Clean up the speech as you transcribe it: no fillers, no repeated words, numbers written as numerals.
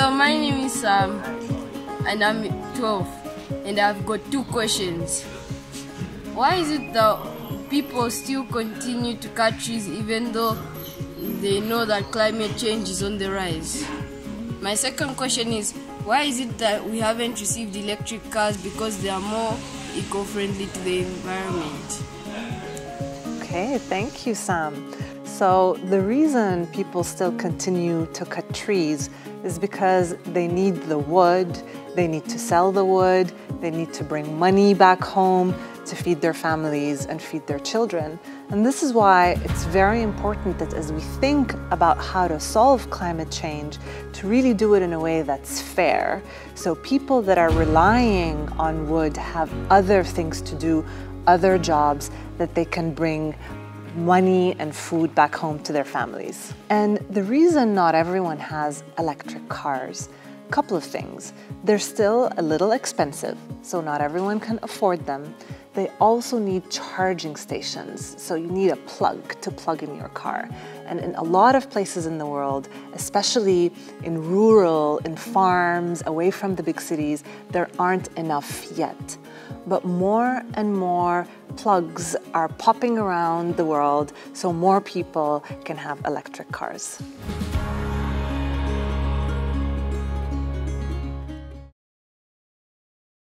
Hello, my name is Sam, and I'm 12, and I've got two questions. Why is it that people still continue to cut trees even though they know that climate change is on the rise? My second question is, why is it that we haven't received electric cars because they are more eco-friendly to the environment? Okay, thank you, Sam. So the reason people still continue to cut trees is because they need the wood, they need to sell the wood, they need to bring money back home to feed their families and feed their children. And this is why it's very important that as we think about how to solve climate change, to really do it in a way that's fair. So people that are relying on wood have other things to do, other jobs that they can bring money and food back home to their families. And the reason not everyone has electric cars, a couple of things. They're still a little expensive, so not everyone can afford them. They also need charging stations, so you need a plug to plug in your car. And in a lot of places in the world, especially in rural, in farms, away from the big cities, there aren't enough yet. But more and more plugs are popping around the world, so more people can have electric cars.